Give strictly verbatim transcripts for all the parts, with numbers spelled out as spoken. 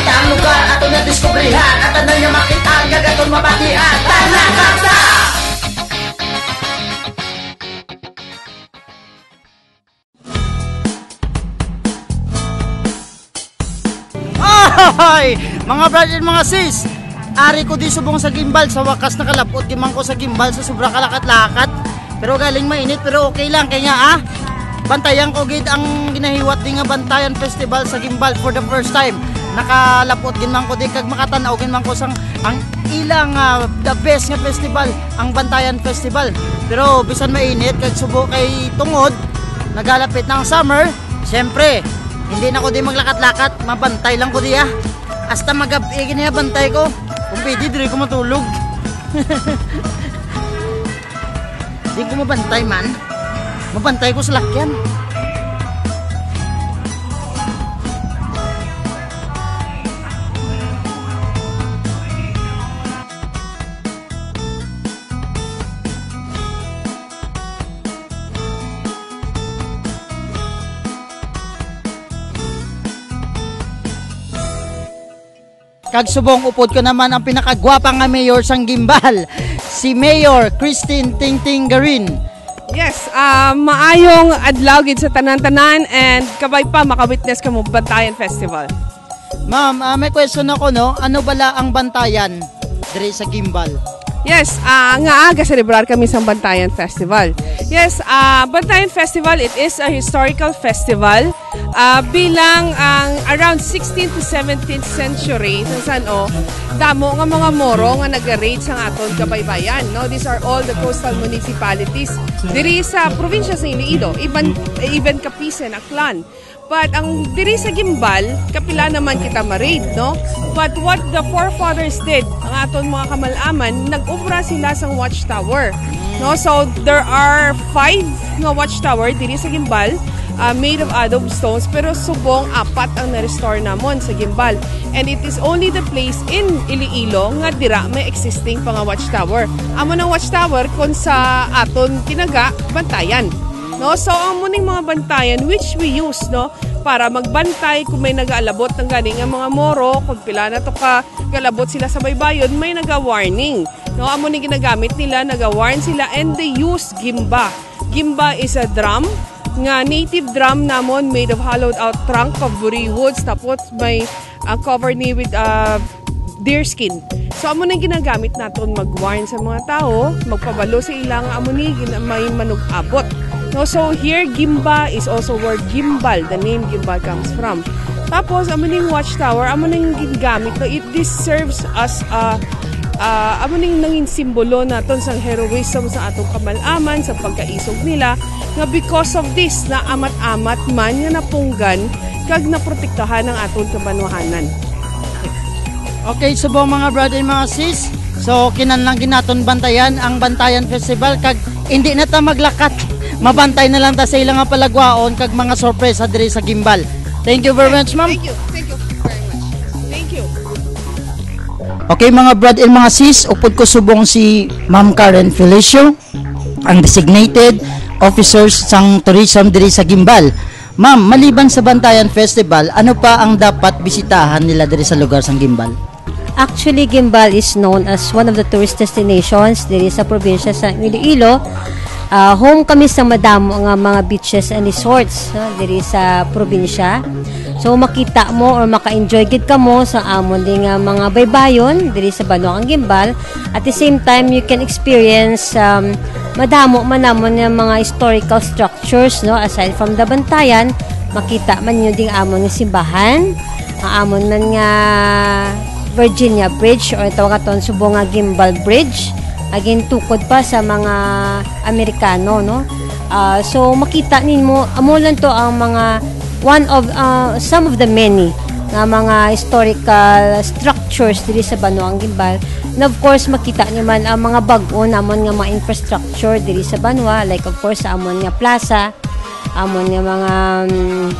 Punta ang lugar, ato na diskubrihan, at ano niya makita, hanggang aton mabatihan. Talakata! Ohoy! Mga brad and mga sis, ari ko di subong sa Guimbal, sa wakas na kalapot, gimang ko sa Guimbal, sa sobra kalakat-lakat. Pero galing mainit, pero okay lang, kaya nga ah. Bantayan ko gid ang ginahiwat din nga Bantayan Festival sa Guimbal for the first time. Nakalapot gid man ko di kag makatan-aw gid man ko sang ang ilang uh, the best nga festival, ang Bantayan Festival. Pero bisan mainit kag subo kay tungod, nagalapit na ang summer, syempre hindi na ko di maglakat-lakat, mabantay lang ko di ah. Hasta magabi gid niya bantay ko. Kung pwede diri ko matulog. Di ko mabantay man. Mabantay ko sa lakyan. Kag subong upod ko naman ang pinakagwapa nga mayor sang Guimbal, si Mayor Christine Tingting Garin. Yes, uh, maayong adlaw gid sa tanan-tanan and kabay pa makawitness ka mo Bantayan Festival. Ma'am, uh, may question ako no, ano bala ang Bantayan diri sa Guimbal? Yes, uh, nga aga celebrar kami sa Bantayan Festival. Yes, uh, Bantayan Festival, it is a historical festival uh, bilang ang uh, around sixteenth to seventeenth century sa saan o damo nga mga Moro nga nag-raid sang aton kabaybayan, no? These are all the coastal municipalities diri sa probinsya sa Iloilo, even even Kapisen, Aklan. But ang diri sa Guimbal, kapila naman kita ma-raid, no? But what the forefathers did, ang aton mga kamalaman, nag-ubra sila sa watchtower, no? So there are five nga watchtower diri sa Guimbal, uh, made of adobe stones, pero subong apat ang na-restore namon sa Guimbal. And it is only the place in Iloilo nga dira may existing pang watchtower. Amo ng watchtower kung sa aton tinaga Bantayan. No, so ang muning mga bantayan which we use no para magbantay kung may nag-aalabot ng ganing ang mga Moro, kung pila na to ka galabot sila sa baybayon, may naga-warning. No, amo ni ginagamit nila, naga-warn sila and they use gimba. Gimba is a drum nga native drum namon made of hollowed out trunk of buri woods tapos may uh, cover ni with uh, deer skin. So amo nang ginagamit naton mag-warn sa mga tao, magpabalo sa ilang amo ni may manug-abot. No, so here, Gimba is also where Gimbal, the name Gimbal comes from. Tapos, amo ning watchtower, amo ning ginagamit. No, it, this serves as a, uh, amo ning nanging simbolo naton sa heroism sa atong kamalaman, sa pagkaisog nila. Nga because of this, na amat-amat man nga napunggan, kag naprotektahan ang atong kabanwahanan. Okay, so buong mga brother and mga sis, so kinanlangin naton Bantayan, ang Bantayan Festival, kag hindi na ta maglakat. Mabantay na lang ta sa ilang palagwaon kag mga sorpresa diri sa Guimbal. Thank you very much, ma'am. Thank you. Thank you very much. Thank you. Okay, mga brad and mga sis, upod ko subong si Ma'am Karen Felicio, ang designated officers sang tourism diri sa Guimbal. Ma'am, maliban sa Bantayan Festival, ano pa ang dapat bisitahan nila diri sa lugar sang Guimbal? Actually, Guimbal is known as one of the tourist destinations diri sa probinsya sa Iloilo. Uh, home kami sa madamo nga mga beaches and resorts no, diri sa probinsya. So makita mo or maka-enjoy gid ka mo sa amon din nga mga baybayon diri sa Bantayan Guimbal. At the same time, you can experience um, madamo manamon nga mga historical structures no aside from the Bantayan. Makita man niyo ding amon nga simbahan, amon man nga Virginia Bridge or tawag aton Subonga Guimbal Bridge, again tukod pa sa mga Amerikano no. Uh, so makita ninyo amo lang to ang mga one of uh, some of the many na mga historical structures diri sa Bantayan Guimbal. And of course makita niyo man ang mga bag-o namon nga mga infrastructure diri sa Banwa, like of course amon nga plaza, amon nga mga um,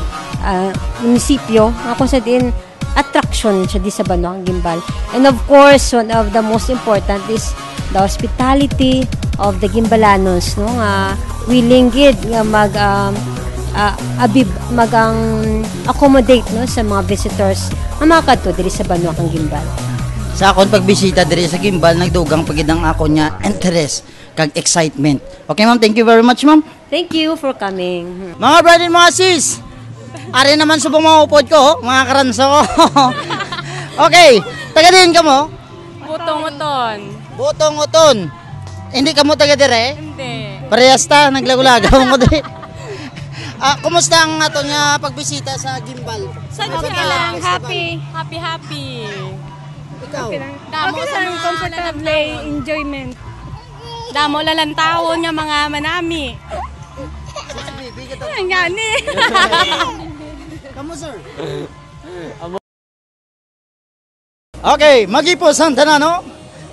uh, munisipyo ako sa din attraction siya di sa Bantayan Guimbal. And of course, one of the most important is the hospitality of the Gimbalanos, no? Nga willing gid nga mag um, uh, abib magang accommodate no sa mga visitors ang makadto diri sa Bantayan Gimbal. Sa akon pagbisita diri sa Gimbal nagdugang pagidang ako niya interest kag excitement. Okay ma'am, thank you very much ma'am. Thank you for coming. Mga brother and mga sis, ari naman subong mga upod ko, mga karanso ko. Okay, taga din ka mo? Butong-uton. Butong-uton. Hindi ka mo taga dire? Hindi. Parehas ta, naglagulagaw mo dire. Ah, kumusta ang ato niya pagbisita sa Gimbal? Sa okay lang, happy, happy, happy. Ikaw? Okay lang, damo okay lang, sa comfortable enjoyment. Damo lalantaw niya mga manami. Ang gani. Kamu sir? Okay, magipos ang tanano.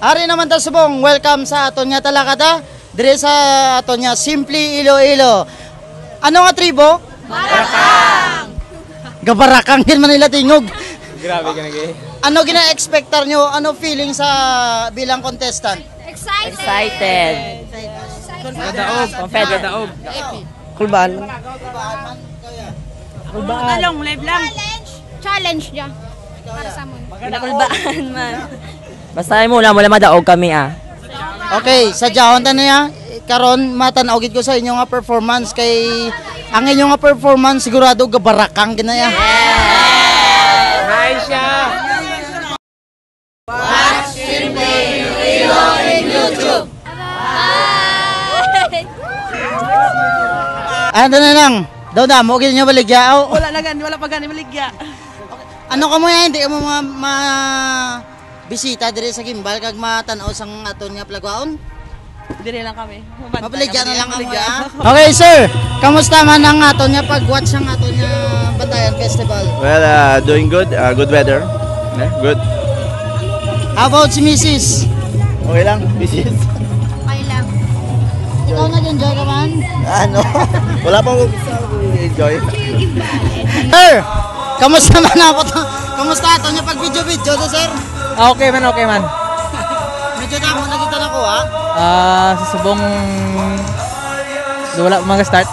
Ari naman ta subong, welcome sa aton nga talakata, dire sa aton nga Simply Iloilo. Ano nga tribo? Barakang. Gabarakang din man nila tingog. Grabe ka nagi. Ano gina-expectar nyo? Ano feeling sa bilang contestant? Excited. Excited. Confederate. Confederate. Kulban. Kulban. Talong live lang. Challenge niya. Para sa mun. Nakulbaan man. Basta mo mula mula madaog kami ah. Okay, sa jahon ta niya. Karon matanaw gid ko sa inyo nga performance kay ang inyo nga performance sigurado gabarakang ginaya. Hi siya. Watch Simply Iloilo in YouTube. Ano na lang? Daw na mo gid nyo baligya. Wala na gan, wala pa gan baligya. Ano ka mo yan? Hindi ka mo ma, ma bisita dire sa Gimbal kag matanaw sang aton nga plagwaon? Dire lang kami. Mabaligyan na lang kami. Okay sir, kamusta man ang aton nga pag-watch ang aton nga Bantayan Festival? Well, uh, doing good. Uh, good weather. Yeah, good. How about si Missus? Okay lang, Missus Okay lang. Ikaw nag-enjoy ka man? Ano? Wala pang enjoy. Sir! Kamusta man ako to? Kamusta ato niya pag video-video to, sir? Okay man, okay man. Medyo damo nakita na ko, ha? Ah, uh, susubong... Wala mga start.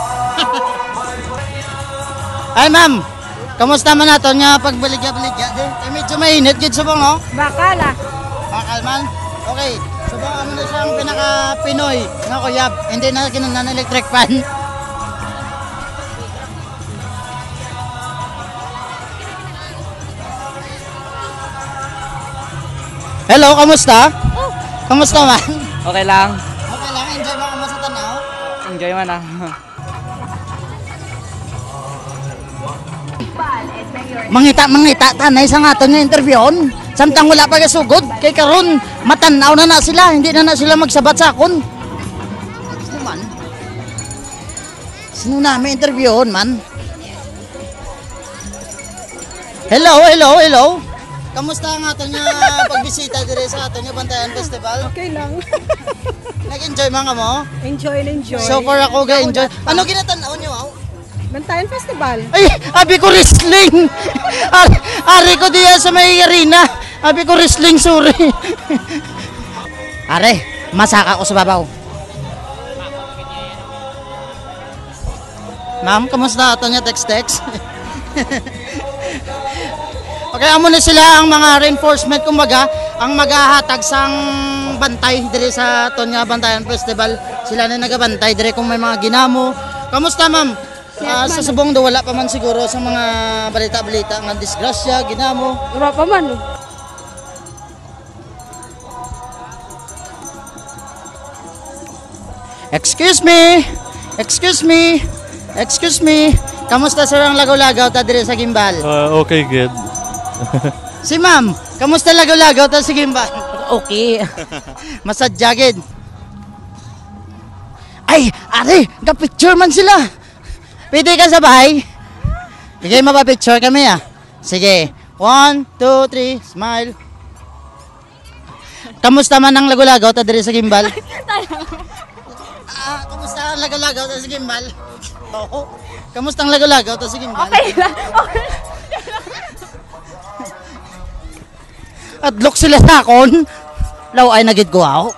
Ay, ma'am! Kamusta man ato niya pag baligya-baligya? Eh, medyo mainit, good subong, oh? Bakal, ah. Bakal man? Okay. Subong, ano na siyang pinaka-Pinoy na kuyab? Hindi na kinunan electric fan. Hello, kamusta? Oh. Kamusta man? Okay lang. Okay lang, enjoy mo ka mo sa tanaw? Enjoy man ah. Mangita, mangita, tanay sa aton nga interviewan. Samtang wala pa kasugod, kay karon matanaw na na sila, hindi na na sila magsabat sa akon. Sino man? Sino na may interviewan man? Hello, hello, hello. Kamusta ang aton nga pagbisita dire sa aton nga Bantayan Festival? Okay lang. Nag-enjoy man ka mo? Enjoy, enjoy. So far ako ga enjoy. Ano ginatanaw niyo? Bantayan Festival. Ay, abi ko wrestling. Ari, ari ko diya sa may arena. Abi ko wrestling, sorry. Are, masaka ko sa babaw. Ma'am, kamusta aton nga text-text? Okay, amo na sila ang mga reinforcement kumbaga, ang maghahatag sang bantay dire sa aton nga Bantayan Festival. Sila na nagabantay dire kung may mga ginamo. Kamusta ma'am? Uh, sa subong do wala pa man siguro sa mga balita-balita nga disgrasya, ginamo. Wala pa man. No? Excuse me. Excuse me. Excuse me. Kamusta sir ang lagaw-lagaw ta dire sa Gimbal? Uh, okay, good. Si ma'am, kamusta lagaw-lagaw ta si Gimbal? Okay. Masadyagid. Ay, ari, ka-picture man sila. Pwede ka sa bahay? Sige, mapapicture kami ah. Sige. One, two, three, smile. Kamusta man ang lagaw-lagaw ta diri sa Gimbal? Ah, kamusta ang lagaw-lagaw ta sa Gimbal? Oo. Kamusta ang lagaw-lagaw ta sa Gimbal? Okay lang. Okay. Adlok sila sa akon. Law ay nagid ko ako.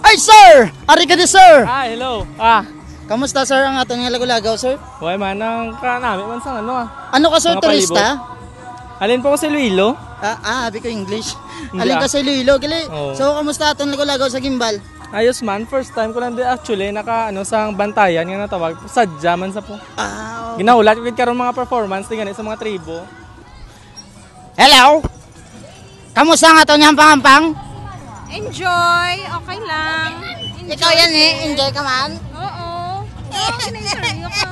Ay sir! Ari ka di sir! Ah, hello. Ah, Kamusta sir ang ato nga Lagu-Lagaw sir? Huwag man, ang kanami man sa ano ah. Ano ka sir, turista? Alin po ko sa Iloilo? Ah, ah, habi ko English. Alin ka sa Iloilo, gali. Oh. So, kamusta ato nga Lagu-Lagaw sa Guimbal? Ayos man, first time ko lang din actually naka ano sa Bantayan nga natawag, sadya man sa po. Ah. Okay. Ginaulat ko karon mga performance ni ganit sa mga tribo. Hello. Kamusta nga ato nga hampang-hampang? Enjoy, okay lang. Enjoy. Ikaw yan eh, enjoy ka man. Oo. Okay, na-interview ka.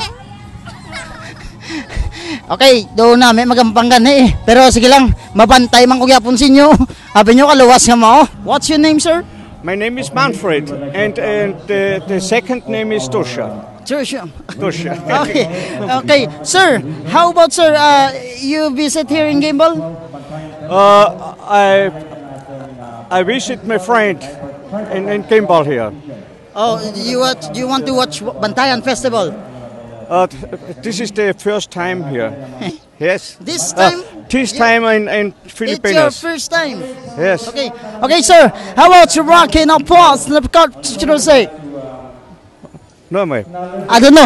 Okay, doon na may magampang gan eh. Pero sige lang, mabantay man ko gyapon sinyo. Abi nyo kaluwas nga mao. What's your name, sir? My name is Manfred, and, and uh, the second name is Tusha. Tusha. Tusha. Okay. Okay, sir. How about sir? Uh, you visit here in Guimbal? Uh, I I visit my friend in, in Guimbal here. Oh, you watch? Do you want to watch Bantayan Festival? Uh, this is the first time here. Yes. This time. Uh, This time in, in Philippines. It's your first time? Yes. Okay, okay, sir. How about you rocking up applause? Let's go, you know, say. No, mate. I don't know.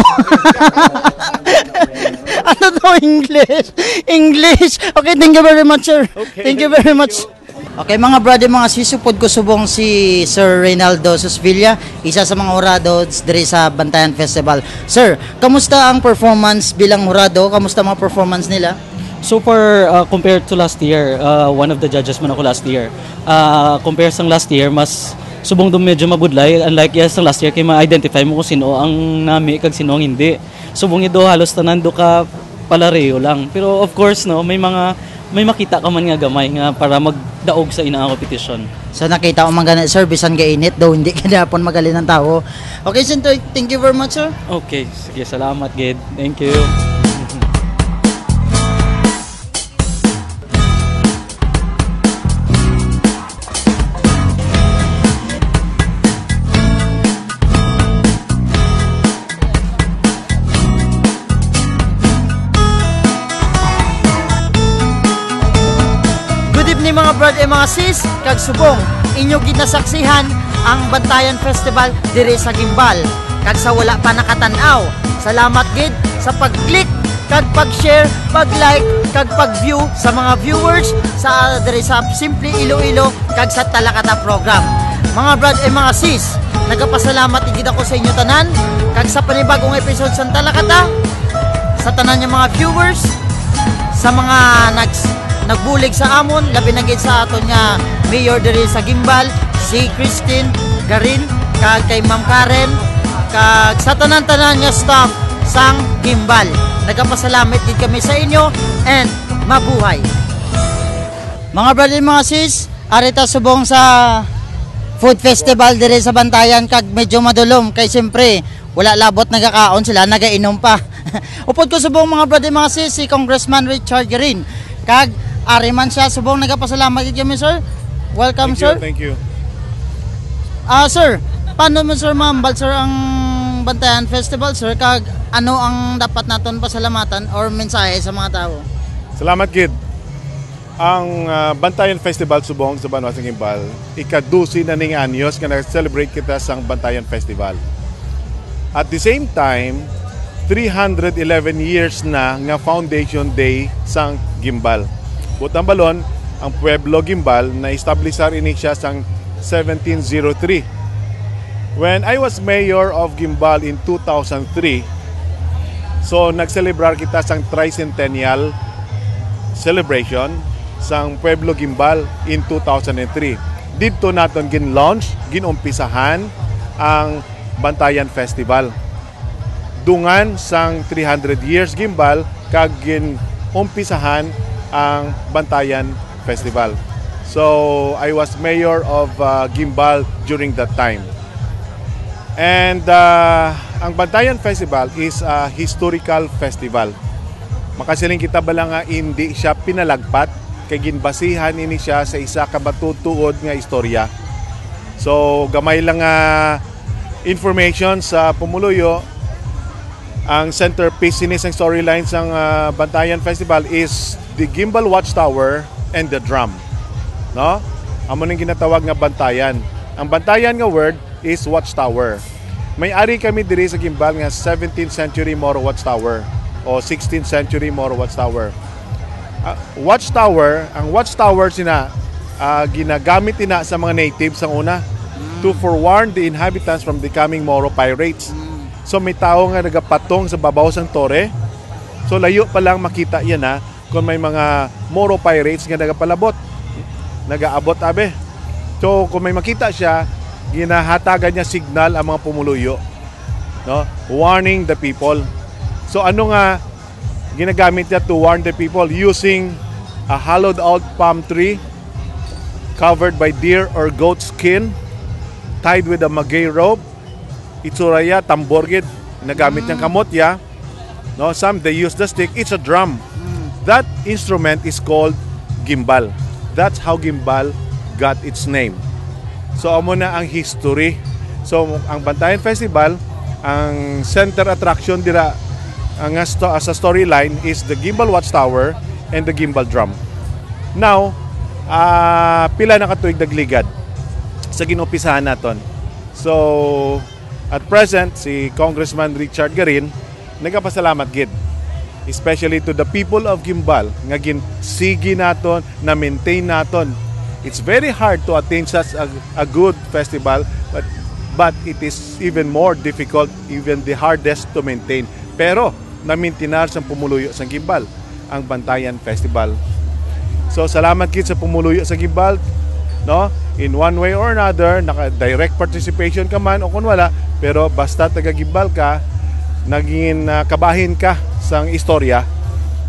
I don't know English. English. Okay, thank you very much, sir. Okay, thank you very much. You. Okay, mga brother, mga sisupod ko subong si Sir Ronaldo Sosvilla, isa sa mga hurado diri sa Bantayan Festival. Sir, kamusta ang performance bilang hurado? Kamusta mga performance nila? So far, uh, compared to last year, uh, one of the judges man ako last year. Uh, compared sa last year, mas subong doon medyo mabudlay. Unlike yes, sa last year, kaya ma-identify mo kung sino ang nami, kag sino ang hindi. Subong ito, halos tanando ka palareo lang. Pero of course, no, may mga may makita ka man nga gamay nga para magdaog sa inaang competition. So nakita ko man ganit, sir, bisan gainit daw, hindi ka napon magaling ng tao. Okay, sir, thank you very much, sir. Okay, sige, salamat, Ged. Thank you. Brad e mga sis, kag subong inyo ginasaksihan ang Bantayan Festival diri sa Guimbal. Kag sa wala pa nakatanaw, salamat gid sa pag-click, kag pag-share, pag-like, kag pag-view sa mga viewers sa diri sa Simply Iloilo kag sa Talakata program. Mga brad e mga sis, nagapasalamat gid ako sa inyo tanan kag sa panibagong episode sa Talakata, sa tanan nga mga viewers, sa mga nags nagbulig sa amon, labi na gid sa aton nga mayor diri sa Guimbal, si Christine Garin, kag kay Ma'am Karen, kag sa tanan-tanan nga staff sang Guimbal. Nagapasalamat gid kami sa inyo and mabuhay. Mga brother, mga sis, arita subong sa food festival diri sa Bantayan kag medyo madulom kay siyempre wala labot nagakaon sila, nagainom pa. Upod ko subong mga brother, mga sis, si Congressman Richard Garin, kag ari man siya subong nagapasalamat gid kami, sir. Welcome, thank sir. You, thank you. Ah, uh, sir, paano mo sir mambal sir ang Bantayan Festival, sir? Kag ano ang dapat naton pasalamatan or mensahe sa mga tao? Salamat gid. Ang uh, Bantayan Festival subong sa Banwas ng Imbal, ikadusi na ning anyos nga nag-celebrate kita sang Bantayan Festival. At the same time, three hundred eleven years na nga Foundation Day sang Guimbal. Butang balon, ang Pueblo Guimbal na establisher ini siya sang seventeen oh three. When I was mayor of Guimbal in two thousand three, so nagselebrar kita sang tricentennial celebration sang Pueblo Guimbal in two thousand three. Dito naton gin-launch, ginumpisahan ang Bantayan Festival. Dungan sang three hundred years Guimbal kag gin-umpisahan ang Bantayan Festival. So, I was mayor of uh, Guimbal during that time. And uh, ang Bantayan Festival is a historical festival. Makasiling kita ba lang nga hindi siya pinalagpat kay ginbasihan ini siya sa isa ka batutuod nga istorya. So, gamay lang nga information sa pumuluyo. Ang centerpiece ini sa storyline sang uh, Bantayan Festival is the Gimbal Watchtower and the drum. No? Amo ning ginatawag nga Bantayan. Ang Bantayan nga word is watchtower. May-ari kami diri sa Guimbal nga seventeenth century Moro Watchtower o sixteenth century Moro Watchtower. Uh, watchtower, ang watchtower sina uh, ginagamit nila sa mga natives ang una mm. to forewarn the inhabitants from becoming Moro pirates. Mm. So may tao nga nagapatong sa babaw sang tore. So layo pa lang makita yan ha kung may mga Moro pirates nga nagapalabot. Nagaabot abe. So kung may makita siya, ginahatagan niya signal ang mga pumuluyo, no? Warning the people. So ano nga ginagamit niya to warn the people? Using a hollowed out palm tree covered by deer or goat skin, tied with a magay rope. Itsuraya tamborgid. Nagamit niyang kamotya, no? Some they use the stick. It's a drum. That instrument is called gimbal. That's how Gimbal got its name. So, amo na ang history. So, ang Bantayan Festival, ang center attraction dira ang sa storyline is the Gimbal Watchtower and the Gimbal Drum. Now, uh, pila na katuig dagligad sa ginupisahan naton. So, at present, si Congressman Richard Garin nagapasalamat gid, especially to the people of Gimbal nga ginsigi naton, na maintain naton. It's very hard to attain such a, a good festival, but but it is even more difficult, even the hardest to maintain. Pero namintinar sa pumuluyo sa Gimbal ang Bantayan Festival. So salamat kit sa pumuluyo sa Gimbal, no? In one way or another, naka direct participation ka man o kung wala, pero basta taga Gimbal ka, naging uh, kabahin ka sang istorya.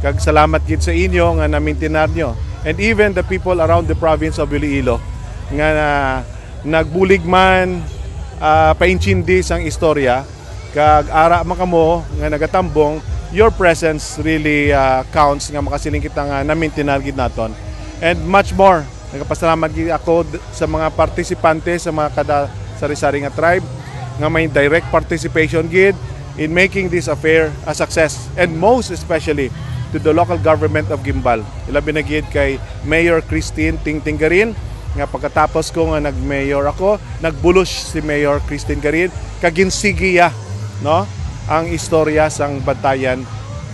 Kag salamat gid sa inyo nga namintinar nyo. And even the people around the province of Iloilo nga na, nagbulig man uh, painchindi sang istorya kag ara man kamo nga nagatambong, your presence really uh, counts nga makasiling kita nga na-maintain gid naton. And much more, nagapasalamat gid ako sa mga partisipante sa mga kada sari-sari nga tribe nga may direct participation gid in making this affair a success, and most especially to the local government of Gimbal. Ilabi na gid kay Mayor Christine Tingting Garin nga pagkatapos ko nga nag-mayor ako, nagbulos si Mayor Christine Garin kaginsigiya, no? Ang istorya sang Bantayan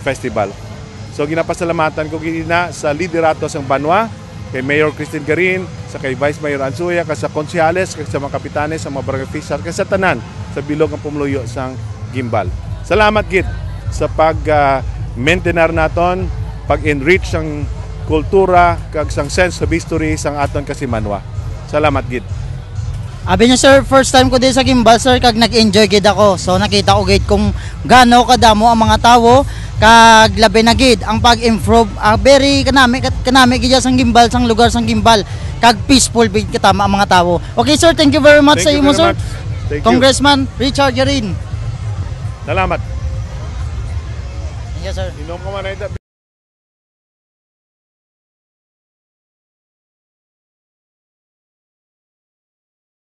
Festival. So ginapasalamatan ko gid na sa liderato sang Banwa, kay Mayor Christine Garin, sa kay Vice Mayor Ansuya, kag sa konsehales, kag sa mga kapitanes, sa mga barangay official, kag sa tanan sa bilog ang pumuluyo sang Gimbal. Salamat gid sa pag uh, maintenar naton, pag-enrich ang kultura kag sang sense of history sang aton kasimanwa. Salamat gid. Abi niya sir, first time ko din sa Gimbal sir, kag nag-enjoy gid ako. So nakita ko gid kung gaano kadamo ang mga tawo, kag labi na gid ang pag-improve. Ang very kanami kanami gid sang Gimbal, sang lugar sang Gimbal, kag peaceful bid katama ang mga tawo. Okay sir, thank you very much thank sa imo sir. Congressman you. Richard Garin. Salamat. Yes, sir.